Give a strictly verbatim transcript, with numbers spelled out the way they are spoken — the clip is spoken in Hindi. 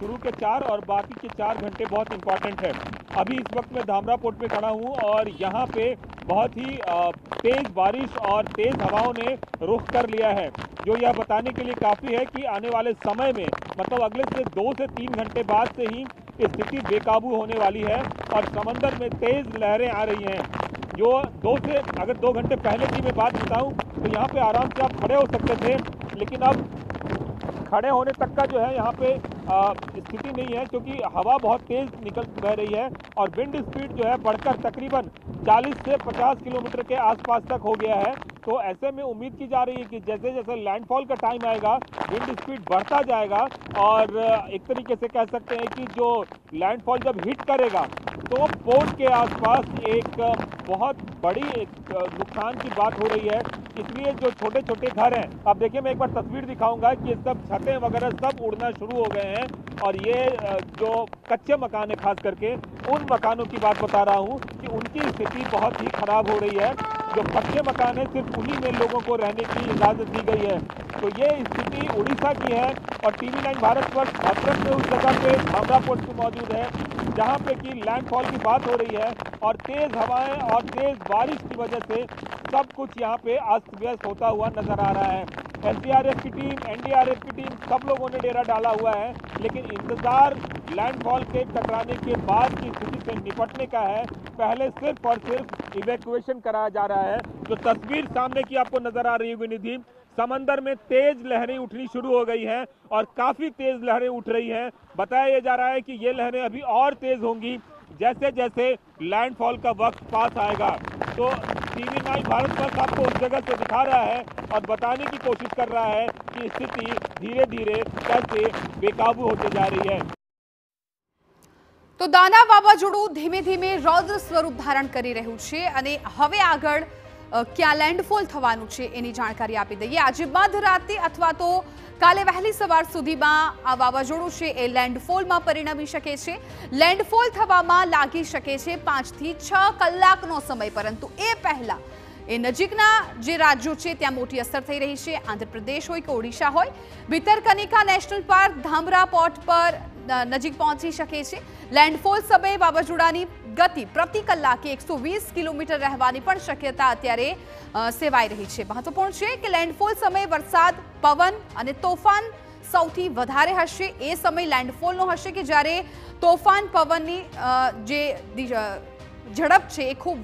शुरू के चार और बाकी के चार घंटे बहुत इंपॉर्टेंट है। अभी इस वक्त मैं धामरा पोर्ट में खड़ा हूँ और यहाँ पे बहुत ही तेज़ बारिश और तेज़ हवाओं ने रुख कर लिया है, जो यह बताने के लिए काफ़ी है कि आने वाले समय में मतलब अगले से दो से तीन घंटे बाद से ही स्थिति बेकाबू होने वाली है और समंदर में तेज़ लहरें आ रही हैं। जो दो से अगर दो घंटे पहले की मैं बात बताऊं तो यहाँ पे आराम से आप खड़े हो सकते थे, लेकिन अब खड़े होने तक का जो है यहाँ पे स्थिति नहीं है, क्योंकि हवा बहुत तेज़ निकल बह रही है और विंड स्पीड जो है बढ़कर तकरीबन चालीस से पचास किलोमीटर के आसपास तक हो गया है। तो ऐसे में उम्मीद की जा रही है कि जैसे जैसे लैंडफॉल का टाइम आएगा विंड स्पीड बढ़ता जाएगा और एक तरीके से कह सकते हैं कि जो लैंडफॉल जब हिट करेगा तो पोर्ट के आसपास एक बहुत बड़ी एक नुकसान की बात हो रही है। इसलिए जो छोटे छोटे घर हैं, अब देखिए मैं एक बार तस्वीर दिखाऊंगा कि सब छतें वगैरह सब उड़ना शुरू हो गए हैं और ये जो कच्चे मकान है खास करके उन मकानों की बात बता रहा हूँ कि उनकी स्थिति बहुत ही खराब हो रही है। जो पक्के मकान है सिर्फ उन्हीं में लोगों को रहने की इजाज़त दी गई है। तो ये स्थिति उड़ीसा की है और टीवी नाइन भारत वर्ष भारत में उस जगह पे धामरा पोर्ट पे मौजूद है जहाँ पे कि लैंडफॉल की बात हो रही है और तेज़ हवाएं और तेज़ बारिश की वजह से सब कुछ यहाँ पे अस्त व्यस्त होता हुआ नजर आ रहा है। एस डी आर एफ की team, N D R F की टीम, सब लोगों ने डेरा डाला हुआ है, लेकिन इंतज़ार लैंडफॉल के टकराने के बाद की स्थिति से निपटने का है। पहले सिर्फ और सिर्फ इवैक्यूएशन कराया जा रहा है। जो तस्वीर सामने की आपको नजर आ रही होगी निधि, समंदर में तेज लहरें उठनी शुरू हो गई हैं और काफ़ी तेज लहरें उठ रही हैं। बताया जा रहा है कि ये लहरें अभी और तेज होंगी जैसे जैसे लैंडफॉल का वक्त पास आएगा। तो टीवी नाइन भारत वर्ष आपको उस जगह से दिखा रहा है और बताने की कोशिश कर रहा है कि स्थिति धीरे धीरे कैसे बेकाबू होती जा रही है। तो દાના વાવાઝોડું ધીમે ધીમે રૌદ્ર સ્વરૂપ ધારણ કરી રહ્યું છે અને હવે આગળ ક્યાં લેન્ડફોલ થવાનું છે એની જાણકારી આપી દઈએ। આજે મધરાતે અથવા તો કાલે વહેલી સવાર સુધીમાં આ વાવાઝોડું છે એ લેન્ડફોલમાં પરિણમી શકે છે। લેન્ડફોલ થવામાં લાગી શકે છે પાંચથી છ કલાકનો સમય, પરંતુ એ પહેલાં એ નજીકના જે રાજ્યો છે ત્યાં મોટી અસર થઈ રહી છે। આંધ્રપ્રદેશ હોય કે ઓડિશા હોય, Bhitarkanika national park Dhamra port પર નજીક પહોંચી શકે છે। લેન્ડફોલ સમયે વાવાઝોડાની ગતિ પ્રતિ કલાકે એકસો વીસ કિલોમીટર રહેવાની પણ શક્યતા અત્યારે સેવાઈ રહી છે। મહત્વપૂર્ણ છે કે લેન્ડફોલ સમયે વરસાદ, પવન અને તોફાન સૌથી વધારે હશે। એ સમય લેન્ડફોલનો હશે કે જ્યારે તોફાન પવનની જે ઝડપ છે એ ખૂબ